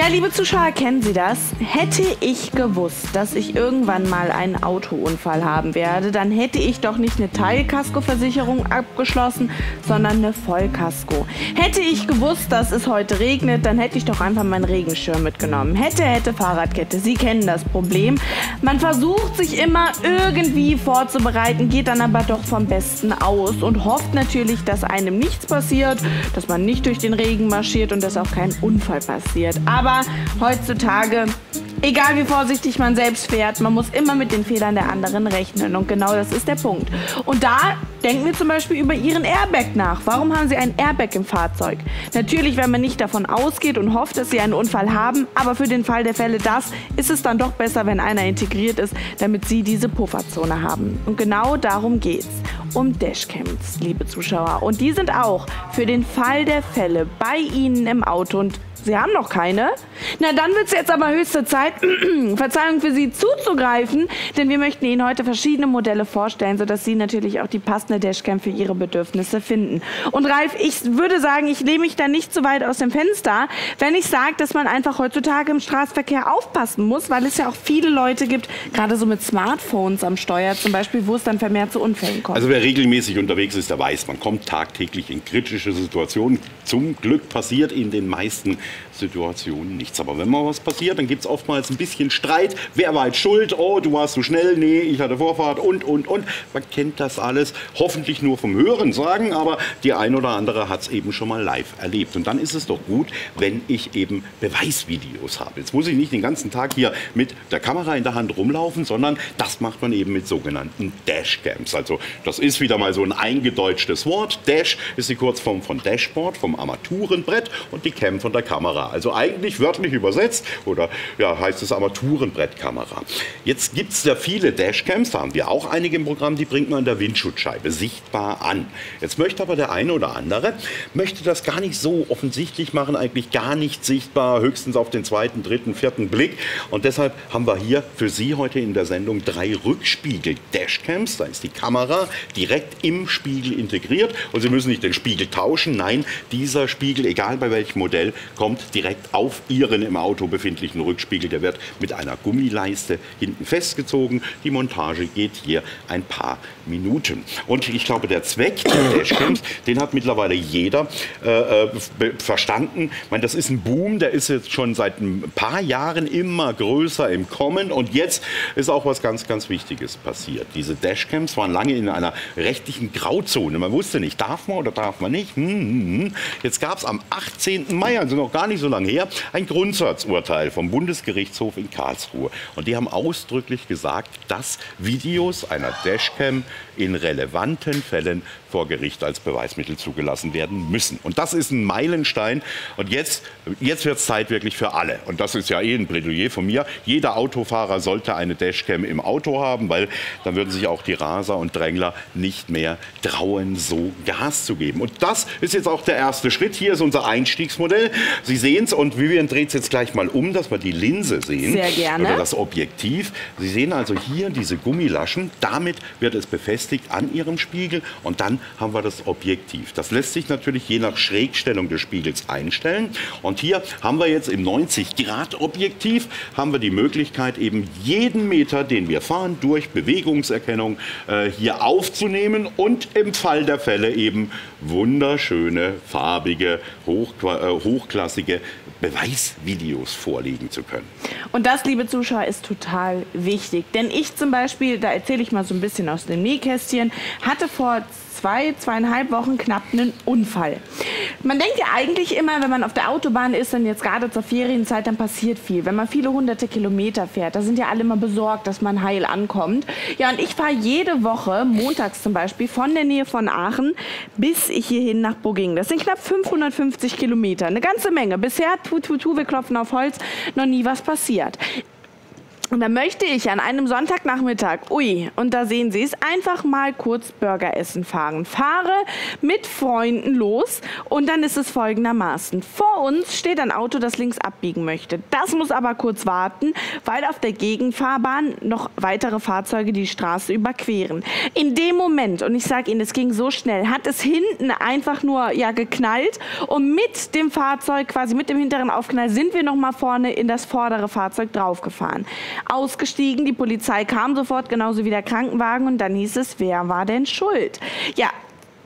Ja, liebe Zuschauer, kennen Sie das? Hätte ich gewusst, dass ich irgendwann mal einen Autounfall haben werde, dann hätte ich doch nicht eine Teilkaskoversicherung abgeschlossen, sondern eine Vollkasko. Hätte ich gewusst, dass es heute regnet, dann hätte ich doch einfach meinen Regenschirm mitgenommen. Hätte Fahrradkette. Sie kennen das Problem. Man versucht sich immer irgendwie vorzubereiten, geht dann aber doch vom Besten aus und hofft natürlich, dass einem nichts passiert, dass man nicht durch den Regen marschiert und dass auch kein Unfall passiert. Aber heutzutage, egal wie vorsichtig man selbst fährt, man muss immer mit den Fehlern der anderen rechnen. Und genau das ist der Punkt. Und da denken wir zum Beispiel über Ihren Airbag nach. Warum haben Sie einen Airbag im Fahrzeug? Natürlich, wenn man nicht davon ausgeht und hofft, dass Sie einen Unfall haben, aber für den Fall der Fälle ist es dann doch besser, wenn einer integriert ist, damit Sie diese Pufferzone haben. Und genau darum geht's. Um Dashcams, liebe Zuschauer. Und die sind auch für den Fall der Fälle bei Ihnen im Auto und Sie haben noch keine? Na, dann wird es jetzt aber höchste Zeit, Verzeihung, für Sie zuzugreifen, denn wir möchten Ihnen heute verschiedene Modelle vorstellen, sodass Sie natürlich auch die passende Dashcam für Ihre Bedürfnisse finden. Und Ralf, ich würde sagen, ich lehne mich da nicht zu weit aus dem Fenster, wenn ich sage, dass man einfach heutzutage im Straßenverkehr aufpassen muss, weil es ja auch viele Leute gibt, gerade so mit Smartphones am Steuer zum Beispiel, wo es dann vermehrt zu Unfällen kommt. Also wer regelmäßig unterwegs ist, der weiß, man kommt tagtäglich in kritische Situationen. Zum Glück passiert in den meisten Situationen nichts. Aber wenn mal was passiert, dann gibt es oftmals ein bisschen Streit. Wer war jetzt schuld? Oh, du warst zu schnell. Nee, ich hatte Vorfahrt und. Man kennt das alles. Hoffentlich nur vom Hören sagen, aber die ein oder andere hat es eben schon mal live erlebt. Und dann ist es doch gut, wenn ich eben Beweisvideos habe. Jetzt muss ich nicht den ganzen Tag hier mit der Kamera in der Hand rumlaufen, sondern das macht man eben mit sogenannten Dashcams. Also das ist wieder mal so ein eingedeutschtes Wort. Dash ist die Kurzform von Dashboard, vom Armaturenbrett, und die Cam von der Kamera. Also eigentlich wörtlich übersetzt, oder ja, heißt es Armaturenbrettkamera. Jetzt gibt es ja viele Dashcams, da haben wir auch einige im Programm, die bringt man an der Windschutzscheibe sichtbar an. Jetzt möchte aber der eine oder andere, möchte das gar nicht so offensichtlich machen, eigentlich gar nicht sichtbar, höchstens auf den zweiten, dritten, vierten Blick. Und deshalb haben wir hier für Sie heute in der Sendung 3 Rückspiegel-Dashcams. Da ist die Kamera direkt im Spiegel integriert und Sie müssen nicht den Spiegel tauschen, nein, dieser Spiegel, egal bei welchem Modell, kommt direkt auf Ihren im Auto befindlichen Rückspiegel. Der wird mit einer Gummileiste hinten festgezogen. Die Montage geht hier ein paar Minuten. Und ich glaube, der Zweck der Dashcams, den hat mittlerweile jeder verstanden. Ich meine, das ist ein Boom, der ist jetzt schon seit ein paar Jahren immer größer im Kommen. Und jetzt ist auch was ganz, ganz Wichtiges passiert. Diese Dashcams waren lange in einer rechtlichen Grauzone. Man wusste nicht, darf man oder darf man nicht. Jetzt gab es am 18. Mai, also noch gar nicht so lange her, ein Grundsatzurteil vom Bundesgerichtshof in Karlsruhe. Und die haben ausdrücklich gesagt, dass Videos einer Dashcam in relevanten Fällen vor Gericht als Beweismittel zugelassen werden müssen. Und das ist ein Meilenstein. Und jetzt wird es Zeit wirklich für alle. Und das ist ja eh ein Plädoyer von mir. Jeder Autofahrer sollte eine Dashcam im Auto haben, weil dann würden sich auch die Raser und Drängler nicht mehr trauen, so Gas zu geben. Und das ist jetzt auch der erste Schritt. Hier ist unser Einstiegsmodell. Sie sehen es, und Vivien dreht es jetzt gleich mal um, dass wir die Linse sehen. Sehr gerne. Oder das Objektiv. Sie sehen also hier diese Gummilaschen. Damit wird es befestigt an Ihrem Spiegel. Und dann haben wir das Objektiv. Das lässt sich natürlich je nach Schrägstellung des Spiegels einstellen. Und hier haben wir jetzt im 90-Grad-Objektiv haben wir die Möglichkeit, eben jeden Meter, den wir fahren, durch Bewegungserkennung hier aufzunehmen und im Fall der Fälle eben wunderschöne, farbige, hochklassige Beweisvideos vorlegen zu können. Und das, liebe Zuschauer, ist total wichtig. Denn ich zum Beispiel, da erzähle ich mal so ein bisschen aus dem Nähkästchen, hatte vor 2,5 Wochen knapp einen Unfall. Man denkt ja eigentlich immer, wenn man auf der Autobahn ist, dann jetzt gerade zur Ferienzeit, dann passiert viel. Wenn man viele hunderte Kilometer fährt, da sind ja alle immer besorgt, dass man heil ankommt. Ja, und ich fahre jede Woche, montags zum Beispiel, von der Nähe von Aachen bis hierhin nach Bugging. Das sind knapp 550 Kilometer, eine ganze Menge. Bisher, tu, tu, tu, wir klopfen auf Holz, noch nie was passiert. Und dann möchte ich an einem Sonntagnachmittag, und da sehen Sie es, einfach mal kurz Burger essen fahren. Fahre mit Freunden los und dann ist es folgendermaßen. Vor uns steht ein Auto, das links abbiegen möchte. Das muss aber kurz warten, weil auf der Gegenfahrbahn noch weitere Fahrzeuge die Straße überqueren. In dem Moment, und ich sage Ihnen, es ging so schnell, hat es hinten einfach nur geknallt und mit dem Fahrzeug, quasi mit dem hinteren Aufknall, sind wir nochmal vorne in das vordere Fahrzeug draufgefahren. Ausgestiegen, die Polizei kam sofort, genauso wie der Krankenwagen, und dann hieß es, wer war denn schuld? Ja,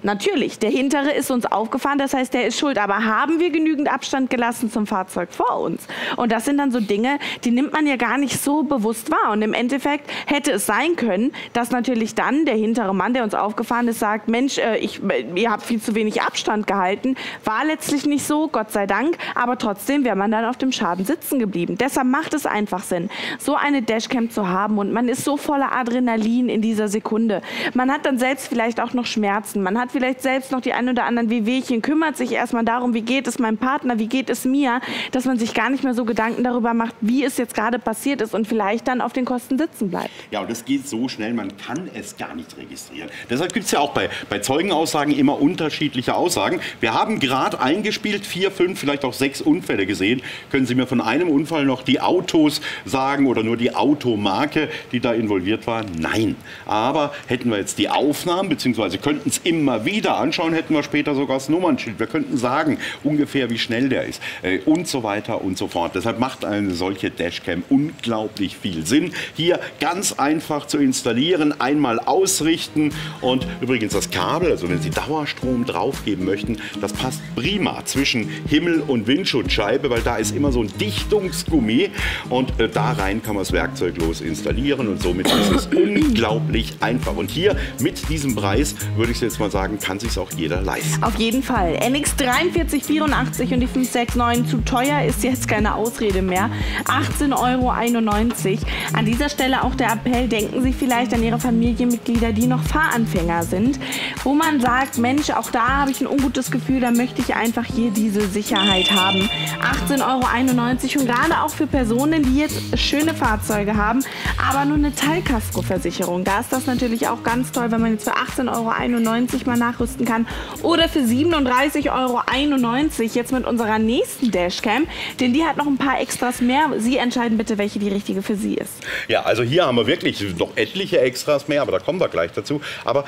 natürlich, der hintere ist uns aufgefahren, das heißt, der ist schuld, aber haben wir genügend Abstand gelassen zum Fahrzeug vor uns? Und das sind dann so Dinge, die nimmt man ja gar nicht so bewusst wahr, und im Endeffekt hätte es sein können, dass natürlich dann der hintere Mann, der uns aufgefahren ist, sagt, Mensch, ihr habt viel zu wenig Abstand gehalten, war letztlich nicht so, Gott sei Dank, aber trotzdem wäre man dann auf dem Schaden sitzen geblieben. Deshalb macht es einfach Sinn, so eine Dashcam zu haben, und man ist so voller Adrenalin in dieser Sekunde. Man hat dann selbst vielleicht auch noch Schmerzen, man hat vielleicht selbst noch die ein oder anderen Wehwehchen, kümmert sich erstmal darum, wie geht es meinem Partner, wie geht es mir, dass man sich gar nicht mehr so Gedanken darüber macht, wie es jetzt gerade passiert ist, und vielleicht dann auf den Kosten sitzen bleibt. Ja, und das geht so schnell, man kann es gar nicht registrieren. Deshalb gibt es ja auch bei Zeugenaussagen immer unterschiedliche Aussagen. Wir haben gerade eingespielt 4, 5, vielleicht auch 6 Unfälle gesehen. Können Sie mir von einem Unfall noch die Autos sagen oder nur die Automarke, die da involviert war? Nein. Aber hätten wir jetzt die Aufnahmen, beziehungsweise könnten es immer wieder anschauen, hätten wir später sogar das Nummernschild. Wir könnten sagen, ungefähr wie schnell der ist und so weiter und so fort. Deshalb macht eine solche Dashcam unglaublich viel Sinn. Hier ganz einfach zu installieren, einmal ausrichten, und übrigens das Kabel, also wenn Sie Dauerstrom draufgeben möchten, das passt prima zwischen Himmel und Windschutzscheibe, weil da ist immer so ein Dichtungsgummi, und da rein kann man das werkzeuglos installieren, und somit ist es unglaublich einfach. Und hier mit diesem Preis, würde ich jetzt mal sagen, kann sich auch jeder leisten. Auf jeden Fall. NX4384 und die 569, zu teuer ist jetzt keine Ausrede mehr. 18,91 €. An dieser Stelle auch der Appell, denken Sie vielleicht an Ihre Familienmitglieder, die noch Fahranfänger sind, wo man sagt, Mensch, auch da habe ich ein ungutes Gefühl, da möchte ich einfach hier diese Sicherheit haben. 18,91 € und gerade auch für Personen, die jetzt schöne Fahrzeuge haben, aber nur eine Teilkaskoversicherung. Da ist das natürlich auch ganz toll, wenn man jetzt für 18,91 € mal nachrüsten kann, oder für 37,91 € jetzt mit unserer nächsten Dashcam, denn die hat noch ein paar Extras mehr. Sie entscheiden bitte, welche die richtige für Sie ist. Ja, also hier haben wir wirklich noch etliche Extras mehr, aber da kommen wir gleich dazu. Aber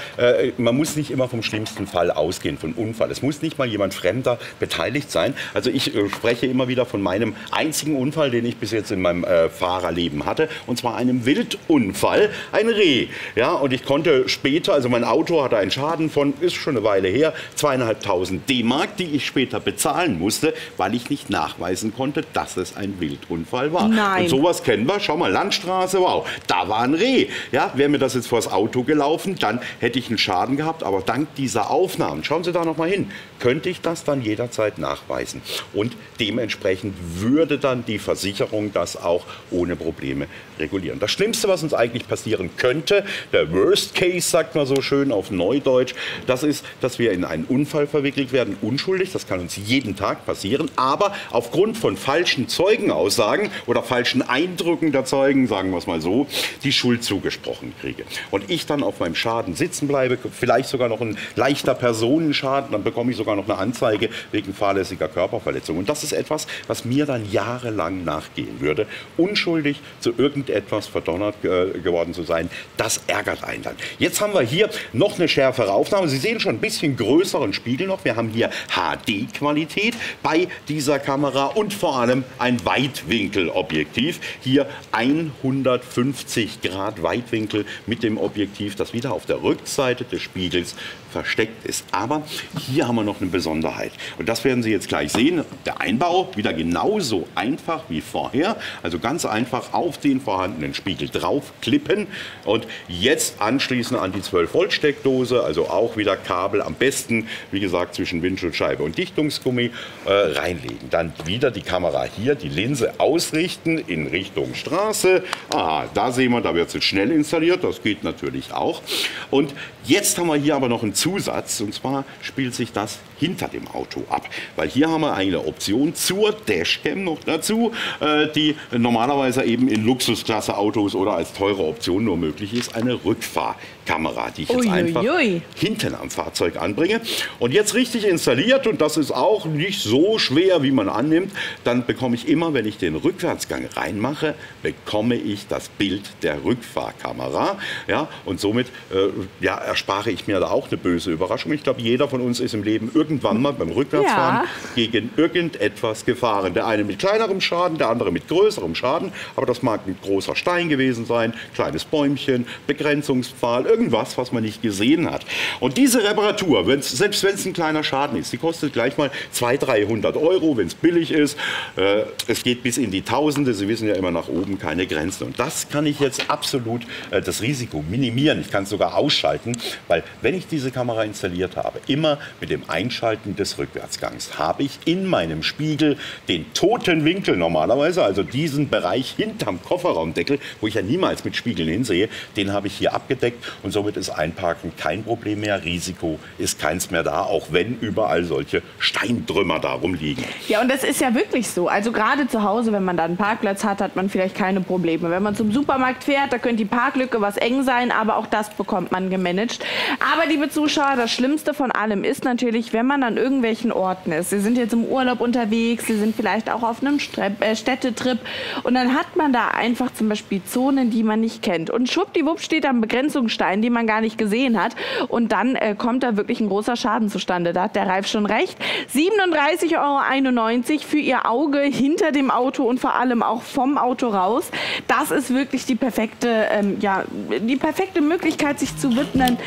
man muss nicht immer vom schlimmsten Fall ausgehen, vom Unfall. Es muss nicht mal jemand Fremder beteiligt sein. Also ich spreche immer wieder von meinem einzigen Unfall, den ich bis jetzt in meinem Fahrerleben hatte, und zwar einem Wildunfall, ein Reh. Ja, und ich konnte später, also mein Auto hatte einen Schaden von, ist schon eine Weile her, 2.500 DM, die ich später bezahlen musste, weil ich nicht nachweisen konnte, dass es ein Wildunfall war. Nein. Und sowas kennen wir. Schau mal, Landstraße, wow, da war ein Reh. Ja, wäre mir das jetzt vors Auto gelaufen, dann hätte ich einen Schaden gehabt, aber dank dieser Aufnahmen, schauen Sie da noch mal hin, könnte ich das dann jederzeit nachweisen. Und dementsprechend würde dann die Versicherung das auch ohne Probleme regulieren. Das Schlimmste, was uns eigentlich passieren könnte, der Worst Case, sagt man so schön auf Neudeutsch, das ist, dass wir in einen Unfall verwickelt werden, unschuldig. Das kann uns jeden Tag passieren. Aber aufgrund von falschen Zeugenaussagen oder falschen Eindrücken der Zeugen, sagen wir es mal so, die Schuld zugesprochen kriege. Und ich dann auf meinem Schaden sitzen bleibe, vielleicht sogar noch ein leichter Personenschaden. Dann bekomme ich sogar noch eine Anzeige wegen fahrlässiger Körperverletzung. Und das ist etwas, was mir dann jahrelang nachgehen würde. Unschuldig zu irgendetwas verdonnert geworden zu sein, das ärgert einen dann. Jetzt haben wir hier noch eine schärfere Aufnahme. Sie sehen schon ein bisschen größeren Spiegel noch. Wir haben hier HD-Qualität bei dieser Kamera und vor allem ein Weitwinkelobjektiv. Hier 150 Grad Weitwinkel mit dem Objektiv, das wieder auf der Rückseite des Spiegels versteckt ist. Aber hier haben wir noch eine Besonderheit. Und das werden Sie jetzt gleich sehen. Der Einbau wieder genauso einfach wie vorher. Also ganz einfach auf den vorhandenen Spiegel draufklippen und jetzt anschließend an die 12-Volt-Steckdose, also auch wieder Kabel, am besten, wie gesagt, zwischen Windschutzscheibe und Dichtungsgummi reinlegen. Dann wieder die Kamera hier, die Linse ausrichten in Richtung Straße. Aha, da sehen wir, da wird es jetzt schnell installiert. Das geht natürlich auch. Und jetzt haben wir hier aber noch einen Zusatz. Und zwar spielt sich das hinter dem Auto ab. Weil hier haben wir eine Option zur Dashcam noch dazu, die normalerweise eben in Luxusklasse Autos oder als teure Option nur möglich ist, eine Rückfahrkamera, die ich jetzt einfach hinten am Fahrzeug anbringe. Und jetzt richtig installiert, und das ist auch nicht so schwer, wie man annimmt, dann bekomme ich immer, wenn ich den Rückwärtsgang reinmache, bekomme ich das Bild der Rückfahrkamera. Ja, und somit erspare ich mir da auch eine böse Überraschung. Ich glaube, jeder von uns ist im Leben irgendwann mal beim Rückwärtsfahren gegen irgendetwas gefahren. Der eine mit kleinerem Schaden, der andere mit größerem Schaden. Aber das mag ein großer Stein gewesen sein, kleines Bäumchen, Begrenzungspfahl, irgendwas, was man nicht gesehen hat. Und diese Reparatur, selbst wenn es ein kleiner Schaden ist, die kostet gleich mal 200-300 €, wenn es billig ist. Es geht bis in die Tausende. Sie wissen ja immer, nach oben keine Grenzen. Und das kann ich jetzt absolut das Risiko minimieren. Ich kann es sogar ausschalten, weil wenn ich diese Kamera installiert habe, immer mit dem Einschalten des Rückwärtsgangs habe ich in meinem Spiegel den toten Winkel normalerweise, also diesen Bereich hinterm Kofferraumdeckel, wo ich ja niemals mit Spiegeln hinsehe, den habe ich hier abgedeckt, und somit ist Einparken kein Problem mehr, Risiko ist keins mehr da, auch wenn überall solche Steintrümmer darum liegen. Ja, und das ist ja wirklich so, also gerade zu Hause, wenn man da einen Parkplatz hat, hat man vielleicht keine Probleme. Wenn man zum Supermarkt fährt, da könnte die Parklücke was eng sein, aber auch das bekommt man gemanagt. Aber liebe Zuschauer, das Schlimmste von allem ist natürlich, wenn man an irgendwelchen Orten ist. Sie sind jetzt im Urlaub unterwegs, Sie sind vielleicht auch auf einem Städtetrip, und dann hat man da einfach zum Beispiel Zonen, die man nicht kennt. Und schwuppdiwupp steht da ein Begrenzungsstein, den man gar nicht gesehen hat. Und dann kommt da wirklich ein großer Schaden zustande. Da hat der Ralf schon recht. 37,91 € für Ihr Auge hinter dem Auto und vor allem auch vom Auto raus. Das ist wirklich die perfekte Möglichkeit, sich zu widmen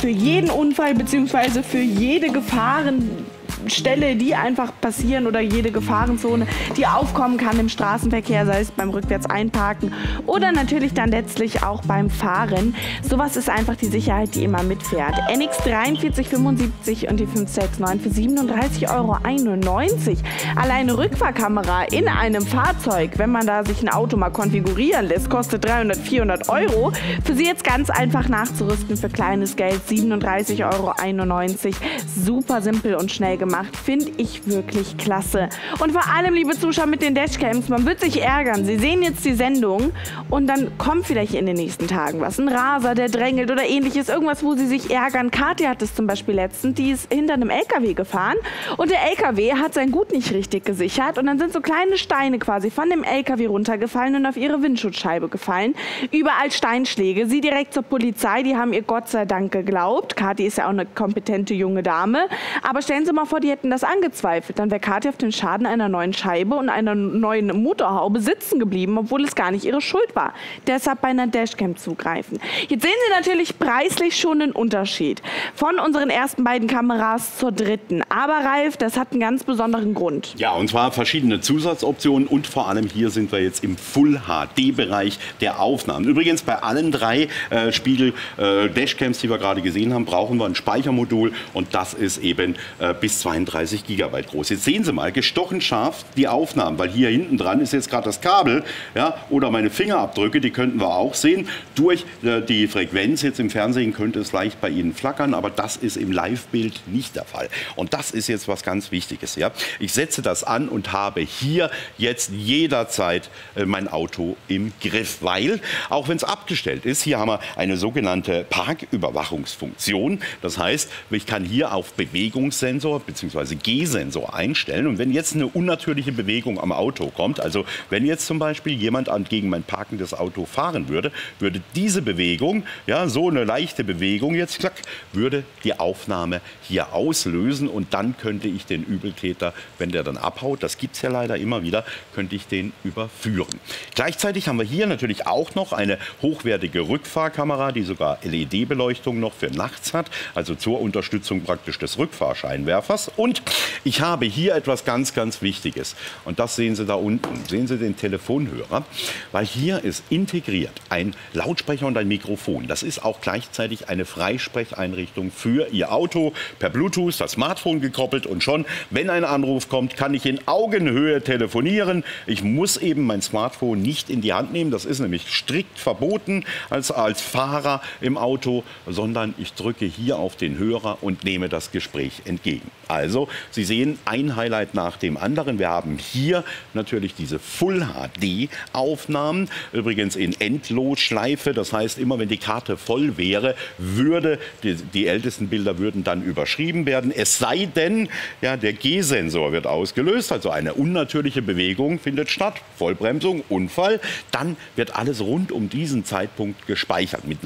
für jeden Unfall bzw. für jede Gefahrenstelle, die einfach passieren, oder jede Gefahrenzone, die aufkommen kann im Straßenverkehr, sei es beim Rückwärts-Einparken oder natürlich dann letztlich auch beim Fahren. Sowas ist einfach die Sicherheit, die immer mitfährt. NX4375 und die 569 für 37,91 €. Alleine Rückfahrkamera in einem Fahrzeug, wenn man da sich ein Auto mal konfigurieren lässt, kostet 300-400 €. Für Sie jetzt ganz einfach nachzurüsten für kleines Geld, 37,91 €. Super simpel und schnell gemacht, finde ich wirklich klasse. Und vor allem, liebe Zuschauer, mit den Dashcams, man wird sich ärgern. Sie sehen jetzt die Sendung und dann kommt vielleicht in den nächsten Tagen was. Ein Raser, der drängelt oder ähnliches, irgendwas, wo Sie sich ärgern. Kathi hat es zum Beispiel letztens, die ist hinter einem LKW gefahren und der LKW hat sein Gut nicht richtig gesichert, und dann sind so kleine Steine quasi von dem LKW runtergefallen und auf ihre Windschutzscheibe gefallen. Überall Steinschläge. Sie direkt zur Polizei, die haben ihr Gott sei Dank geglaubt. Kathi ist ja auch eine kompetente junge Dame, aber stellen Sie mal vor, die hätten das angezweifelt. Dann wäre Kathi auf den Schaden einer neuen Scheibe und einer neuen Motorhaube sitzen geblieben, obwohl es gar nicht ihre Schuld war. Deshalb bei einer Dashcam zugreifen. Jetzt sehen Sie natürlich preislich schon den Unterschied von unseren ersten beiden Kameras zur dritten. Aber Ralf, das hat einen ganz besonderen Grund. Ja, und zwar verschiedene Zusatzoptionen, und vor allem hier sind wir jetzt im Full-HD-Bereich der Aufnahmen. Übrigens bei allen drei Spiegel-Dashcams, die wir gerade gesehen haben, brauchen wir ein Speichermodul, und das ist eben bis 32 GB groß. Jetzt sehen Sie mal, gestochen scharf die Aufnahmen, weil hier hinten dran ist jetzt gerade das Kabel, ja, oder meine Fingerabdrücke, die könnten wir auch sehen. Durch die Frequenz jetzt im Fernsehen könnte es leicht bei Ihnen flackern, aber das ist im Live-Bild nicht der Fall. Und das ist jetzt was ganz Wichtiges. Ja? Ich setze das an und habe hier jetzt jederzeit mein Auto im Griff, weil, auch wenn es abgestellt ist, hier haben wir eine sogenannte Parküberwachungsfunktion. Das heißt, ich kann hier auf Bewegungssensor bzw. G-Sensor einstellen, und wenn jetzt eine unnatürliche Bewegung am Auto kommt, also wenn jetzt zum Beispiel jemand gegen mein parkendes Auto fahren würde, würde diese Bewegung, ja, so eine leichte Bewegung jetzt, klack, würde die Aufnahme hier auslösen, und dann könnte ich den Übeltäter, wenn der dann abhaut, das gibt es ja leider immer wieder, könnte ich den überführen. Gleichzeitig haben wir hier natürlich auch noch eine hochwertige Rückfahrkamera, die sogar LED-Beleuchtung noch für nachts hat, also zur Unterstützung praktisch des Rückfahrscheinwerfers. Und ich habe hier etwas ganz, ganz Wichtiges. Und das sehen Sie da unten. Sehen Sie den Telefonhörer? Weil hier ist integriert ein Lautsprecher und ein Mikrofon. Das ist auch gleichzeitig eine Freisprecheinrichtung für Ihr Auto. Per Bluetooth das Smartphone gekoppelt, und schon, wenn ein Anruf kommt, kann ich in Augenhöhe telefonieren. Ich muss eben mein Smartphone nicht in die Hand nehmen. Das ist nämlich strikt verboten als Fahrer im Auto, sondern ich drücke hier auf den Hörer und nehme das Gespräch entgegen. Also, Sie sehen ein Highlight nach dem anderen. Wir haben hier natürlich diese Full-HD-Aufnahmen, übrigens in Endlosschleife. Das heißt, immer wenn die Karte voll wäre, würde die ältesten Bilder würden dann überschrieben werden. Es sei denn, ja, der G-Sensor wird ausgelöst, also eine unnatürliche Bewegung findet statt, Vollbremsung, Unfall. Dann wird alles rund um diesen Zeitpunkt gespeichert, mit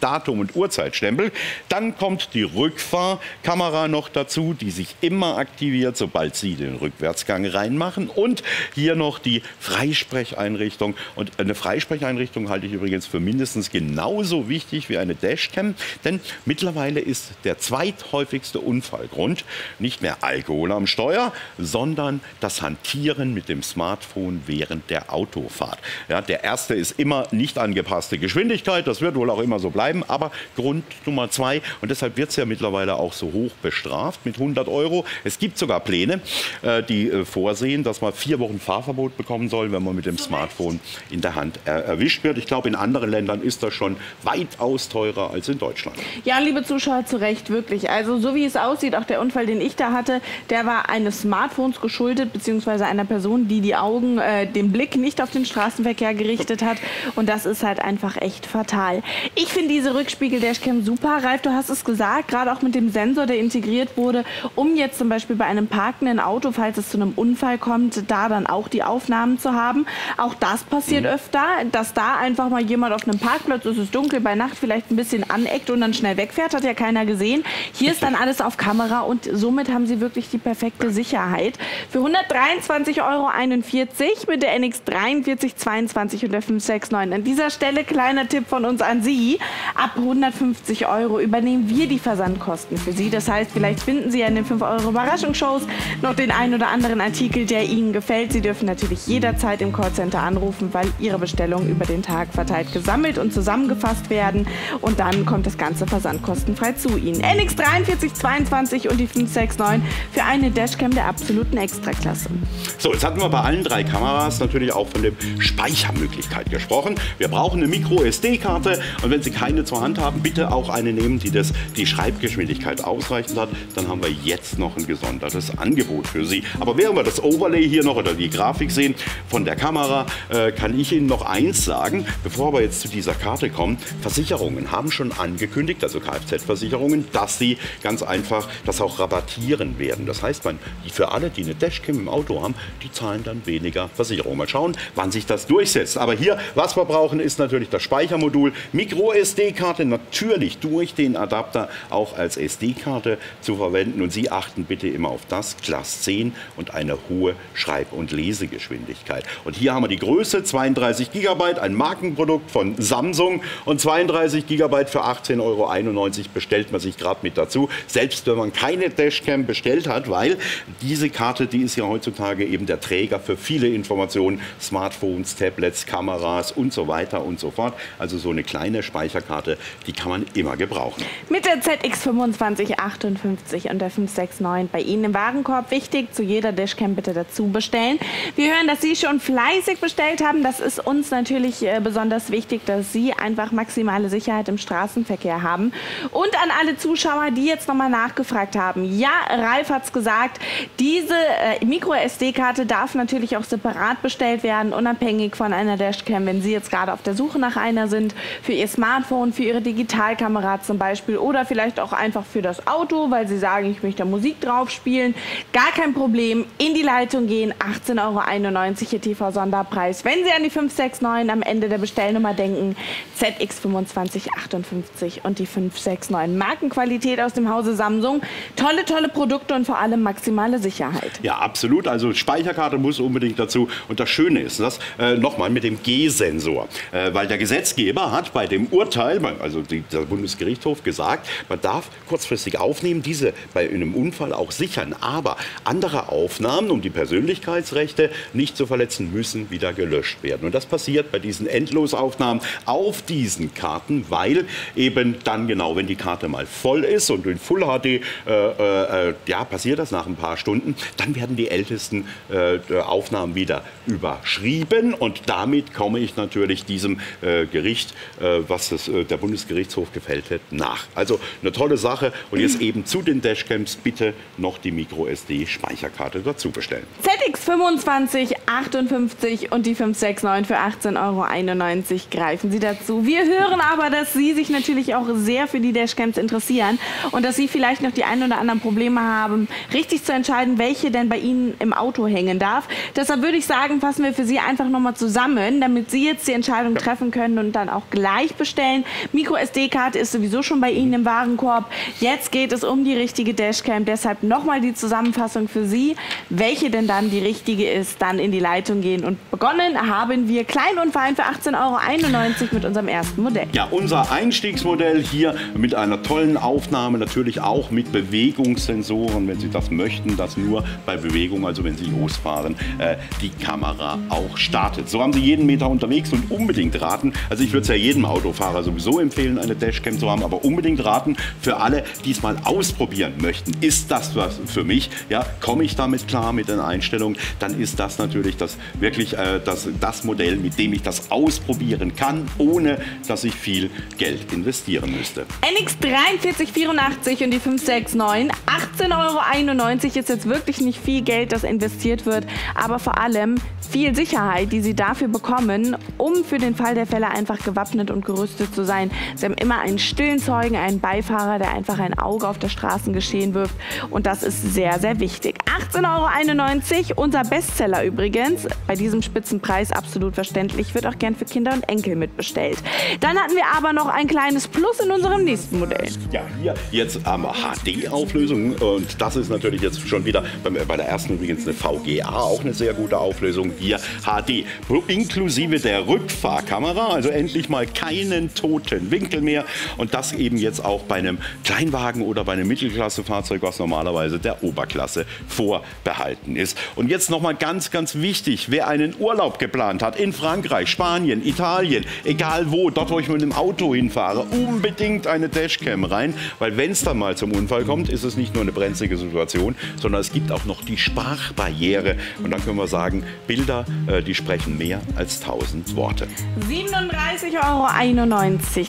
Datum und Uhrzeitstempel. Dann kommt die Rückfahrkamera noch dazu, die sich immer aktiviert, sobald Sie den Rückwärtsgang reinmachen. Und hier noch die Freisprecheinrichtung. Und eine Freisprecheinrichtung halte ich übrigens für mindestens genauso wichtig wie eine Dashcam. Denn mittlerweile ist der zweithäufigste Unfallgrund nicht mehr Alkohol am Steuer, sondern das Hantieren mit dem Smartphone während der Autofahrt. Ja, der erste ist immer nicht angepasste Geschwindigkeit. Das wird wohl auch immer so bleiben. Aber Grund Nummer 2, und deshalb wird es ja mittlerweile auch so hoch bestraft mit 100 Euro. Es gibt sogar Pläne, die vorsehen, dass man 4 Wochen Fahrverbot bekommen soll, wenn man mit dem Smartphone in der Hand erwischt wird. Ich glaube, in anderen Ländern ist das schon weitaus teurer als in Deutschland. Ja, liebe Zuschauer, zu Recht, wirklich. Also so wie es aussieht, auch der Unfall, den ich da hatte, der war eines Smartphones geschuldet, beziehungsweise einer Person, die die Augen, den Blick nicht auf den Straßenverkehr gerichtet hat. Und das ist halt einfach echt fatal. Ich finde diese Rückspiegel-Dashcam super. Ralf, du hast es gesagt, gerade auch mit dem Sensor, der integriert wurde, um jetzt zum Beispiel bei einem parkenden Auto, falls es zu einem Unfall kommt, da dann auch die Aufnahmen zu haben. Auch das passiert öfter, dass da einfach mal jemand auf einem Parkplatz, es ist dunkel, bei Nacht vielleicht ein bisschen aneckt und dann schnell wegfährt, hat ja keiner gesehen. Hier ist dann alles auf Kamera und somit haben Sie wirklich die perfekte Sicherheit. Für 123,41 Euro mit der NX4322 und der 569. An dieser Stelle kleiner Tipp von uns an Sie. Ab 150 Euro übernehmen wir die Versandkosten für Sie. Das heißt, vielleicht finden Sie an den 5 Euro Überraschungsshows noch den einen oder anderen Artikel, der Ihnen gefällt. Sie dürfen natürlich jederzeit im Callcenter anrufen, weil Ihre Bestellungen über den Tag verteilt gesammelt und zusammengefasst werden. Und dann kommt das Ganze versandkostenfrei zu Ihnen. NX4322 und die 569 für eine Dashcam der absoluten Extraklasse. So, jetzt hatten wir bei allen 3 Kameras natürlich auch von der Speichermöglichkeit gesprochen. Wir brauchen eine microSD-Karte und wenn Sie keine zur Hand haben, bitte auch eine nehmen, die die Schreibgeschwindigkeit ausreichend hat. Dann haben wir jetzt noch ein gesondertes Angebot für Sie. Aber während wir das Overlay hier noch oder die Grafik sehen von der Kamera, kann ich Ihnen noch eins sagen, bevor wir jetzt zu dieser Karte kommen. Versicherungen haben schon angekündigt, also Kfz-Versicherungen, dass sie ganz einfach das auch rabattieren werden. Das heißt, für alle, die eine Dashcam im Auto haben, die zahlen dann weniger Versicherung. Mal schauen, wann sich das durchsetzt. Aber hier, was wir brauchen, ist natürlich das Speichermodul, microSD-Karte, natürlich durch den Adapter auch als SD-Karte zu verwenden. Und Sie achten bitte immer auf das, Class 10 und eine hohe Schreib- und Lesegeschwindigkeit. Und hier haben wir die Größe, 32 GB, ein Markenprodukt von Samsung und 32 GB für 18,91 Euro bestellt man sich gerade mit dazu. Selbst wenn man keine Dashcam bestellt hat, weil diese Karte, die ist ja heutzutage eben der Träger für viele Informationen, Smartphones, Tablets, Kameras und so weiter und so fort. Also so eine kleine Speicherkarte, die kann man immer gebrauchen. Mit der ZX2558 und der 569 bei Ihnen im Warenkorb. Wichtig, zu jeder Dashcam bitte dazu bestellen. Wir hören, dass Sie schon fleißig bestellt haben. Das ist uns natürlich besonders wichtig, dass Sie einfach maximale Sicherheit im Straßenverkehr haben. Und an alle Zuschauer, die jetzt nochmal nachgefragt haben. Ja, Ralf hat es gesagt, diese Micro-SD-Karte darf natürlich auch separat bestellt werden, unabhängig von einer Dashcam, wenn Sie jetzt gerade auf der Suche nach einer sind, für Ihr Smartphone, für Ihre Digitalkamera zum Beispiel oder vielleicht auch einfach für das Auto, weil Sie sagen, ich möchte Musik drauf spielen. Gar kein Problem, in die Leitung gehen, 18,91 Euro, Ihr TV-Sonderpreis. Wenn Sie an die 569 am Ende der Bestellnummer denken, ZX2558 und die 569. Markenqualität aus dem Hause Samsung. Tolle, tolle Produkte und vor allem maximale Sicherheit. Ja, absolut. Also Speicherkarte muss unbedingt dazu. Und das Schöne ist das, nochmal mit dem G-Sensor. Weil der Gesetzgeber hat bei dem Urteil, also der Bundesgerichtshof gesagt, man darf kurzfristig aufnehmen, diese bei einem Unfall auch sichern. Aber andere Aufnahmen, um die Persönlichkeitsrechte nicht zu verletzen, müssen wieder gelöscht werden. Und das passiert bei diesen Endlosaufnahmen auf diesen Karten, weil eben dann genau, wenn die Karte mal voll ist und in Full HD ja, passiert das nach ein paar Stunden, dann werden die ältesten Aufnahmen wieder überschrieben und damit komme ich natürlich diesem Gericht, was der Bundesgerichtshof gefällt hat, nach. Also eine tolle Sache und jetzt eben zu den Dashcams. Games bitte noch die microSD-Speicherkarte dazu bestellen. ZX2558 und die 569 für 18,91 Euro greifen Sie dazu. Wir hören aber, dass Sie sich natürlich auch sehr für die Dashcams interessieren und dass Sie vielleicht noch die ein oder anderen Probleme haben, richtig zu entscheiden, welche denn bei Ihnen im Auto hängen darf. Deshalb würde ich sagen, fassen wir für Sie einfach nochmal zusammen, damit Sie jetzt die Entscheidung treffen können und dann auch gleich bestellen. MicroSD-Karte ist sowieso schon bei Ihnen im Warenkorb. Jetzt geht es um die richtige Dashcam. Deshalb nochmal die Zusammenfassung für Sie, welche denn dann die richtige ist. Dann in die Leitung gehen und begonnen haben wir klein und fein für 18,91 Euro mit unserem ersten Modell. Ja, unser Einstiegsmodell hier mit einer tollen Aufnahme, natürlich auch mit Bewegungssensoren, wenn Sie das möchten, dass nur bei Bewegung, also wenn Sie losfahren, die Kamera auch startet. So haben Sie jeden Meter unterwegs und unbedingt raten, also ich würde es ja jedem Autofahrer sowieso empfehlen, eine Dashcam zu haben, aber unbedingt raten, für alle, die es mal ausprobieren möchten, ist das was für mich, ja, komme ich damit klar mit den Einstellungen, dann ist das natürlich das wirklich das Modell, mit dem ich das ausprobieren kann, ohne dass ich viel Geld investieren müsste. NX4384 und die 569, 18,91 Euro ist jetzt wirklich nicht viel Geld, das investiert wird, aber vor allem viel Sicherheit, die Sie dafür bekommen, um für den Fall der Fälle einfach gewappnet und gerüstet zu sein. Sie haben immer einen stillen Zeugen, einen Beifahrer, der einfach ein Auge auf das Straßengeschehen wirft und das ist sehr, sehr wichtig. 18,91 Euro, unser Bestseller übrigens, bei diesem Spitzenpreis absolut verständlich, wird auch gern für Kinder und Enkel mitbestellt. Dann hatten wir aber noch ein kleines Plus in unserem nächsten Modell. Ja, hier jetzt haben wir HD-Auflösung und das ist natürlich jetzt schon wieder bei der ersten übrigens eine VGA, auch eine sehr gute Auflösung, hier HD, inklusive der Rückfahrkamera, also endlich mal keinen toten Winkel mehr und das eben jetzt auch bei einem Kleinwagen oder bei einem Mittelklassefahrzeug, was normalerweise der Oberklasse vorbehalten ist. Und jetzt nochmal ganz, ganz wichtig, wer einen Urlaub geplant hat in Frankreich, Spanien, Italien, egal wo, dort wo ich mit dem Auto hinfahre, unbedingt eine Dashcam rein, weil wenn es dann mal zum Unfall kommt, ist es nicht nur eine brenzlige Situation, sondern es gibt auch noch die Sprachbarriere und dann können wir sagen, Bilder, die sprechen mehr als 1000 Worte. 37,91 Euro,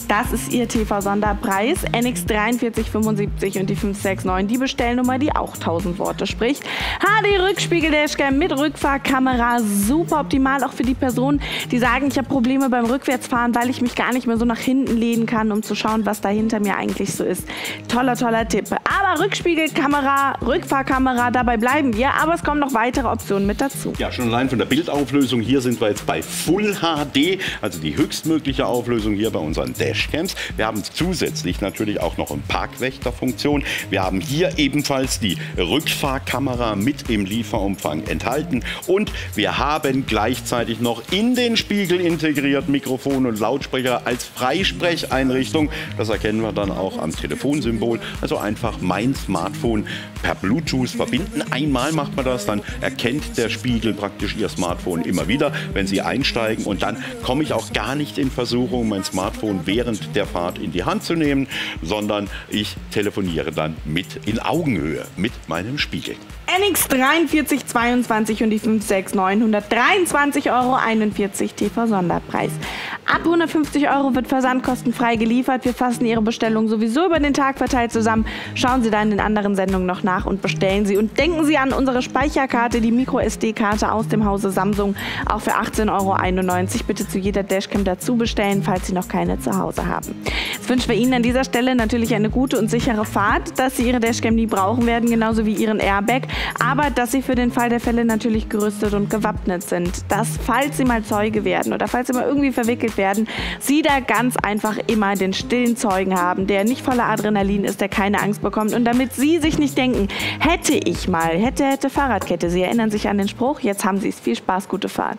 das ist Ihr TV-Sonderpreis, NX4375 und die 569, die Bestellnummer, die auch 1000 Worte spricht. HD-Rückspiegel-Dashcam mit Rückfahrkamera, super optimal auch für die Personen, die sagen, ich habe Probleme beim Rückwärtsfahren, weil ich mich gar nicht mehr so nach hinten lehnen kann, um zu schauen, was da hinter mir eigentlich so ist. Toller, toller Tipp. Aber Rückspiegelkamera, Rückfahrkamera, dabei bleiben wir, aber es kommen noch weitere Optionen mit dazu. Ja, schon allein von der Bildauflösung, hier sind wir jetzt bei Full-HD, also die höchstmögliche Auflösung hier bei unseren Dashcams. Wir haben zusätzlich natürlich auch noch eine Parkwächterfunktion. Wir haben hier ebenfalls die Rückfahrkamera mit im Lieferumfang enthalten und wir haben gleichzeitig noch in den Spiegel integriert Mikrofon und Lautsprecher als Freisprecheinrichtung. Das erkennen wir dann auch am Telefonsymbol. Also einfach mein Smartphone per Bluetooth verbinden. Einmal macht man das, dann erkennt der Spiegel praktisch Ihr Smartphone immer wieder, wenn Sie einsteigen. Und dann komme ich auch gar nicht in Versuchung, mein Smartphone während der Fahrt in die Hand zu nehmen, sondern ich telefoniere dann mit in Augenhöhe mit meinem Spiegel. NX4322 und die 569, 123,41 Euro TV-Sonderpreis. Ab 150 Euro wird versandkostenfrei geliefert. Wir fassen Ihre Bestellung sowieso über den Tag verteilt zusammen. Schauen Sie dann in den anderen Sendungen noch nach und bestellen Sie. Und denken Sie an unsere Speicherkarte, die MicroSD-Karte aus dem Hause Samsung, auch für 18,91 Euro. Bitte zu jeder Dashcam dazu bestellen, falls Sie noch keine zu Hause haben. Jetzt wünschen wir Ihnen an dieser Stelle natürlich eine gute und sichere Fahrt, dass Sie Ihre Dashcam nie brauchen werden, genauso wie Ihren Airbag. Aber dass Sie für den Fall der Fälle natürlich gerüstet und gewappnet sind. Dass, falls Sie mal Zeuge werden oder falls Sie mal irgendwie verwickelt werden, Sie da ganz einfach immer den stillen Zeugen haben, der nicht voller Adrenalin ist, der keine Angst bekommt. Und damit Sie sich nicht denken, hätte ich mal, hätte, hätte Fahrradkette. Sie erinnern sich an den Spruch, jetzt haben Sie es. Viel Spaß, gute Fahrt.